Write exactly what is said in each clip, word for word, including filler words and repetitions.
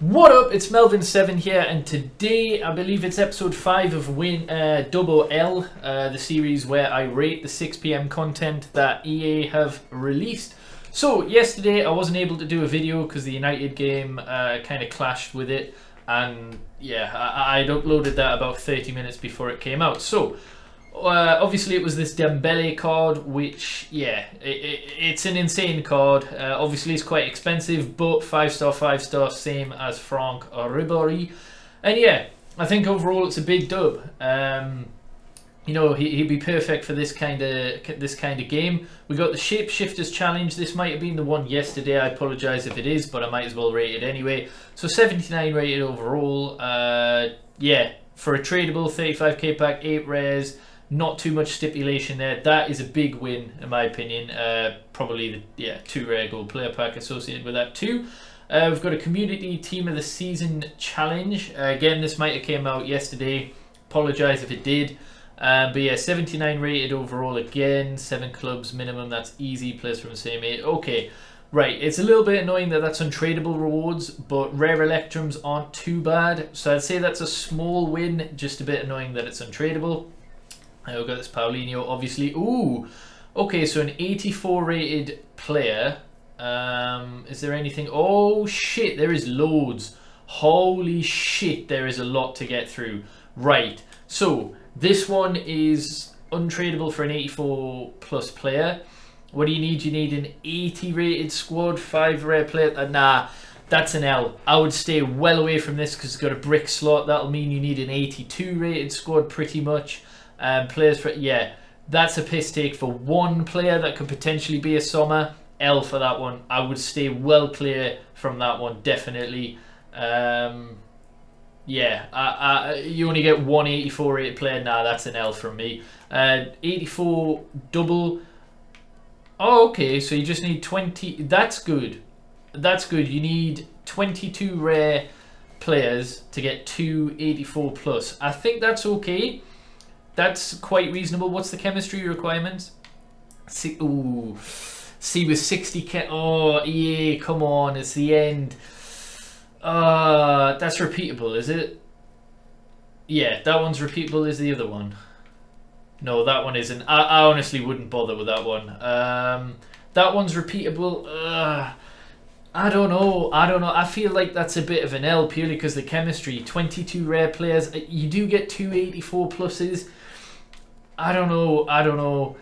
What up, it's Melvin S seven ven here, and today I believe it's episode five of Win uh, Double L, uh, the series where I rate the six p m content that E A have released. So yesterday I wasn't able to do a video because the United game uh, kind of clashed with it, and yeah, I I'd uploaded that about thirty minutes before it came out. So Uh, obviously it was this Dembele card, which, yeah, it, it, it's an insane card. Uh, obviously it's quite expensive, but five star, five star, same as Franck Ribery. And yeah, I think overall it's a big dub. Um, you know, he, he'd be perfect for this kind of this kind of game. We got the Shapeshifters Challenge. This might have been the one yesterday. I apologise if it is, but I might as well rate it anyway. So seventy-nine rated overall. Uh, yeah, for a tradable thirty-five K pack, eight rares. Not too much stipulation there. That is a big win, in my opinion. Uh, probably the yeah two rare gold player pack associated with that too. Uh, we've got a community team of the season challenge. Uh, again, this might have came out yesterday. Apologise if it did. Uh, but yeah, seventy-nine rated overall again. Seven clubs minimum. That's easy. Players from the same eight. Okay, right. It's a little bit annoying that that's untradeable rewards, but rare electrums aren't too bad. So I'd say that's a small win. Just a bit annoying that it's untradeable. We've got this Paulinho, obviously. Ooh, okay, so an eighty-four rated player. Um, is there anything? Oh, shit, there is loads. Holy shit, there is a lot to get through. Right, so this one is untradeable for an eighty-four plus player. What do you need? You need an eighty rated squad, five rare player. Uh, nah, that's an L. I would stay well away from this because it's got a brick slot. That'll mean you need an eighty-two rated squad pretty much. Um, players for, yeah, that's a piss take for one player that could potentially be a Sommer. L for that one. I would stay well clear from that one, definitely. Um, yeah, I, I, you only get one eighty-four rated player. Nah, that's an L from me. Uh, eighty-four double. Oh, okay, so you just need twenty. That's good. That's good. You need twenty-two rare players to get two eighty-four plus. I think that's okay. That's quite reasonable. What's the chemistry requirement? C, ooh, C with sixty K. Oh, E A, come on, it's the end. Uh, that's repeatable, is it? Yeah, that one's repeatable. Is the other one? No, that one isn't. I, I honestly wouldn't bother with that one. Um, that one's repeatable. Uh, I don't know. I don't know. I feel like that's a bit of an L purely because the chemistry. twenty-two rare players. You do get two eighty-four pluses. I don't know, I don't know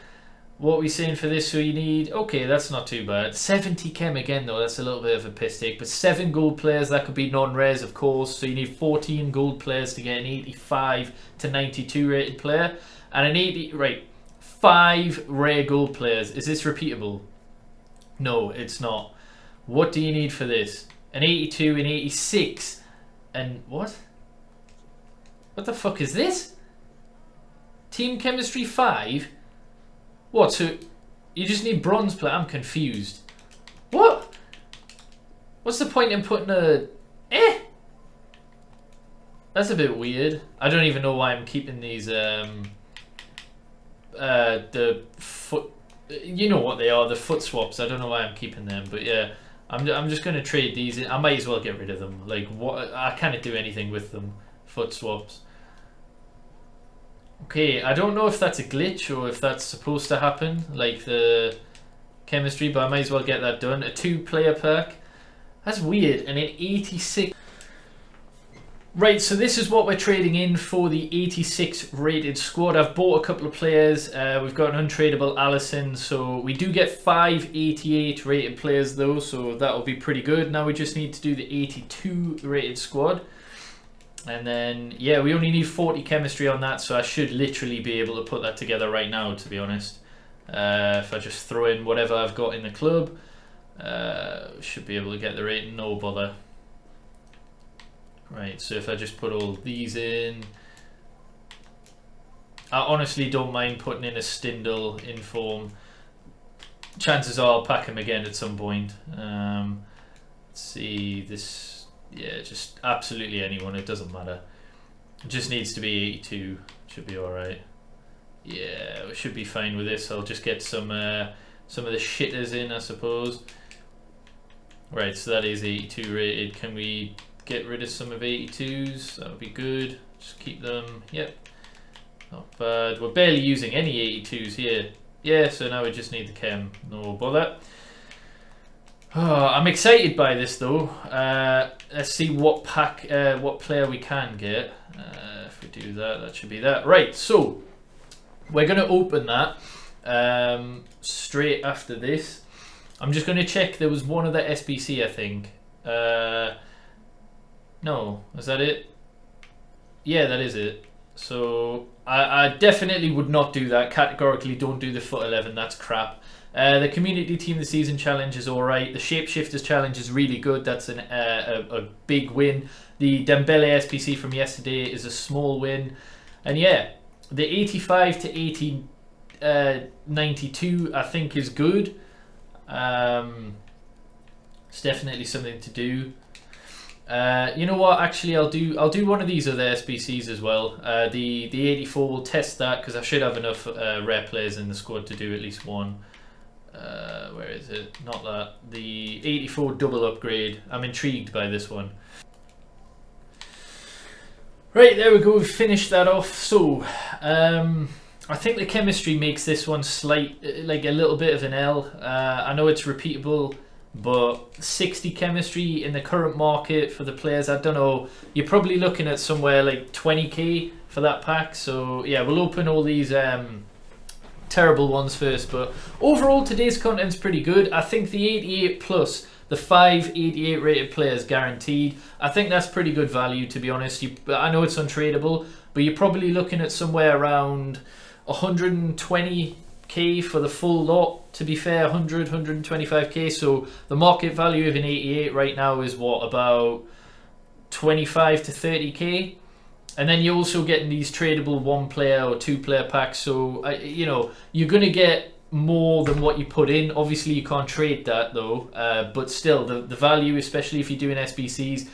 what we're saying for this, so you need, okay, that's not too bad. seventy chem again though, that's a little bit of a piss take, but seven gold players, that could be non-rares of course, so you need fourteen gold players to get an eighty-five to ninety-two rated player, and an eighty, right, five rare gold players. Is this repeatable? No, it's not. What do you need for this? An eighty-two, an eighty-six, and what? What the fuck is this? Team chemistry five? What, so you just need bronze player? I'm confused. What? What's the point in putting a... Eh? That's a bit weird. I don't even know why I'm keeping these, um... Uh, the foot... You know what they are, the foot swaps. I don't know why I'm keeping them, but yeah. I'm, I'm just going to trade these in. I might as well get rid of them. Like, what? I can't do anything with them. Foot swaps. Okay, I don't know if that's a glitch or if that's supposed to happen, like the chemistry, but I might as well get that done. A two-player pack. That's weird, and an eighty-six. Right, so this is what we're trading in for the eighty-six rated squad. I've bought a couple of players. Uh, we've got an untradeable Allison, so we do get five eighty-eight rated players though, so that'll be pretty good. Now we just need to do the eighty-two rated squad. And then, yeah, we only need forty chemistry on that, so I should literally be able to put that together right now, to be honest. Uh, if I just throw in whatever I've got in the club, uh, should be able to get the rating, no bother. Right, so if I just put all these in... I honestly don't mind putting in a Stindl in form. Chances are I'll pack him again at some point. Um, let's see, this... Yeah, just absolutely anyone, it doesn't matter. It just needs to be eighty-two, should be alright. Yeah, we should be fine with this. I'll just get some uh, some of the shitters in, I suppose. Right, so that is eighty-two rated. Can we get rid of some of eighty-twos, that would be good. Just keep them, yep. Not bad. We're barely using any eighty-twos here. Yeah, so now we just need the chem, no bother. Oh, I'm excited by this though. Uh, let's see what pack, uh, what player we can get. Uh, if we do that, that should be that. Right, so we're going to open that um, straight after this. I'm just going to check. There was one other S B C, I think. Uh, no, is that it? Yeah, that is it. So I, I definitely would not do that. Categorically, don't do the foot eleven. That's crap. Uh, the community team of the season challenge is all right. The Shapeshifters challenge is really good. That's an, uh, a, a big win. The Dembele S P C from yesterday is a small win. And yeah, the eighty-five to eighty, ninety-two I think is good. Um, it's definitely something to do. Uh, you know what? Actually, I'll do I'll do one of these other S B Cs as well. Uh, the the eighty-four will test that because I should have enough uh, rare players in the squad to do at least one. Uh, where is it? Not that. The eighty-four double upgrade. I'm intrigued by this one. Right, there we go. We've finished that off. So, um, I think the chemistry makes this one slight, like a little bit of an L. Uh, I know it's repeatable, but sixty chemistry in the current market for the players, I don't know. You're probably looking at somewhere like twenty K for that pack. So, yeah, we'll open all these... Um, terrible ones first, but overall today's content's pretty good. I think the eighty-eight plus the five eighty-eight rated players guaranteed, I think that's pretty good value, to be honest. You, I know it's untradeable, but you're probably looking at somewhere around one hundred twenty K for the full lot, to be fair. One hundred, one twenty-five K. So the market value of an eighty-eight right now is what, about twenty-five to thirty K. And then you're also getting these tradable one-player or two-player packs. So, uh, you know, you're going to get more than what you put in. Obviously, you can't trade that, though. Uh, but still, the, the value, especially if you're doing S B Cs,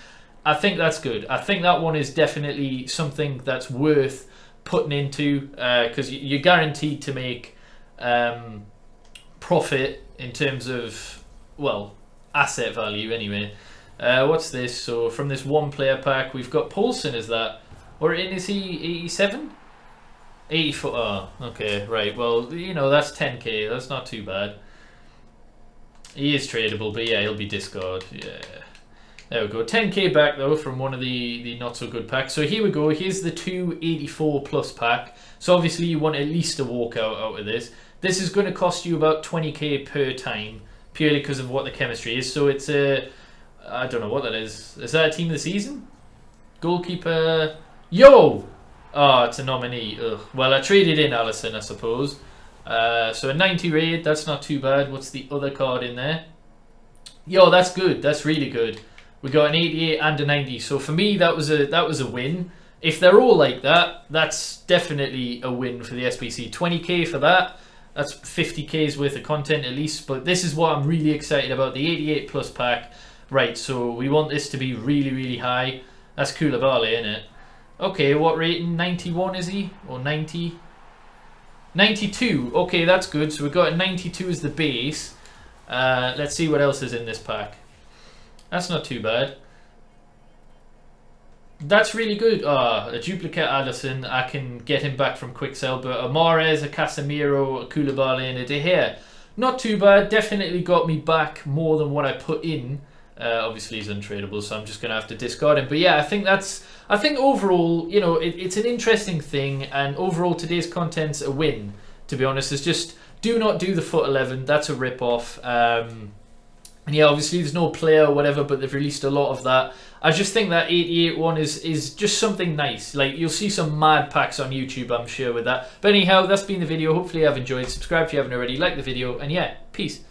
I think that's good. I think that one is definitely something that's worth putting into, because uh, you're guaranteed to make um, profit in terms of, well, asset value anyway. Uh, what's this? So from this one-player pack, we've got Paulson as that. Or in, is he eighty-seven? eighty-four, oh, okay, right. Well, you know, that's ten K, that's not too bad. He is tradable, but yeah, he'll be discard, yeah. There we go, ten K back though from one of the, the not so good packs. So here we go, here's the two eighty-four plus pack. So obviously you want at least a walkout out of this. This is going to cost you about twenty K per time, purely because of what the chemistry is. So it's a, I don't know what that is. Is that a team of the season? Goalkeeper... Yo! Oh, it's a nominee. Ugh. Well, I traded in Allison, I suppose. Uh, so a ninety raid, that's not too bad. What's the other card in there? Yo, that's good. That's really good. We got an eighty-eight and a ninety. So for me, that was a that was a win. If they're all like that, that's definitely a win for the S B C. twenty K for that. That's fifty K's worth of content at least. But this is what I'm really excited about, the eighty-eight plus pack. Right, so we want this to be really, really high. That's Koulibaly, isn't it? Okay, what rating? ninety-one is he? Or ninety? ninety-two. Okay, that's good. So we've got ninety-two as the base. Uh, let's see what else is in this pack. That's not too bad. That's really good. Ah, a duplicate Allison. I can get him back from quick sell. But a Mahrez, a Casemiro, a Koulibaly and a De Gea. Not too bad. Definitely got me back more than what I put in. Uh, obviously he's untradeable, so I'm just going to have to discard him. But yeah, I think that's, I think overall, you know, it, it's an interesting thing, and overall today's content's a win, to be honest. It's just, do not do the foot eleven, that's a rip-off. Um, and yeah, obviously there's no player or whatever, but they've released a lot of that. I just think that eighty-eight one is, is just something nice. Like, you'll see some mad packs on YouTube, I'm sure, with that. But anyhow, that's been the video. Hopefully you have enjoyed. Subscribe if you haven't already, like the video, and yeah, peace.